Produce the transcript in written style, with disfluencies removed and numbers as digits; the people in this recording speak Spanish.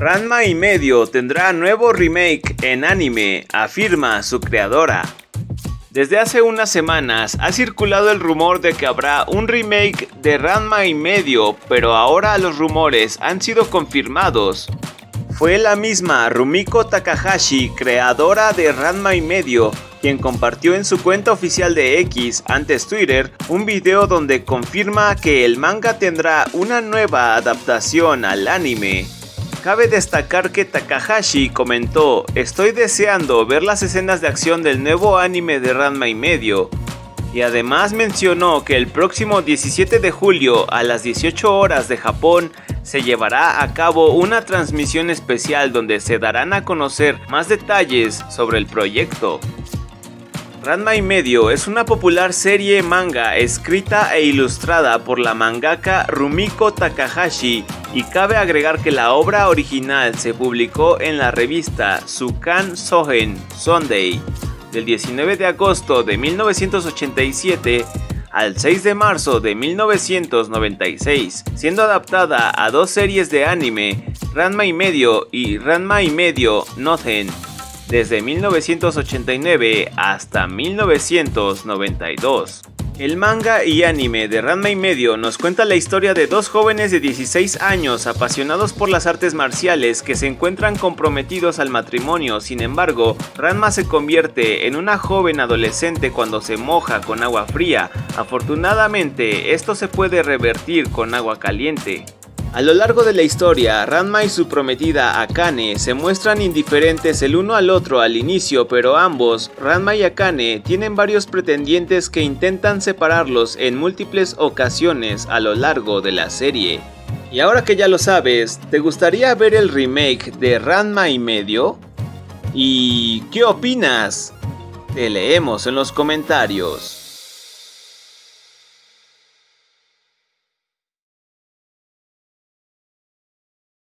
Ranma y medio tendrá nuevo remake en anime, afirma su creadora. Desde hace unas semanas ha circulado el rumor de que habrá un remake de Ranma y medio, pero ahora los rumores han sido confirmados. Fue la misma Rumiko Takahashi, creadora de Ranma y medio, quien compartió en su cuenta oficial de X, antes Twitter, un video donde confirma que el manga tendrá una nueva adaptación al anime. Cabe destacar que Takahashi comentó: "Estoy deseando ver las escenas de acción del nuevo anime de Ranma y medio". Y además mencionó que el próximo 17 de julio a las 18 horas de Japón se llevará a cabo una transmisión especial donde se darán a conocer más detalles sobre el proyecto. Ranma y medio es una popular serie manga escrita e ilustrada por la mangaka Rumiko Takahashi, y cabe agregar que la obra original se publicó en la revista Tsukan Sohen Sunday del 19 de agosto de 1987 al 6 de marzo de 1996, siendo adaptada a dos series de anime, Ranma y medio y Ranma y medio Noten, desde 1989 hasta 1992. El manga y anime de Ranma y medio nos cuenta la historia de dos jóvenes de 16 años apasionados por las artes marciales que se encuentran comprometidos al matrimonio. Sin embargo, Ranma se convierte en una joven adolescente cuando se moja con agua fría. Afortunadamente, esto se puede revertir con agua caliente. A lo largo de la historia, Ranma y su prometida Akane se muestran indiferentes el uno al otro al inicio, pero ambos, Ranma y Akane, tienen varios pretendientes que intentan separarlos en múltiples ocasiones a lo largo de la serie. Y ahora que ya lo sabes, ¿te gustaría ver el remake de Ranma y medio? ¿Y qué opinas? Te leemos en los comentarios.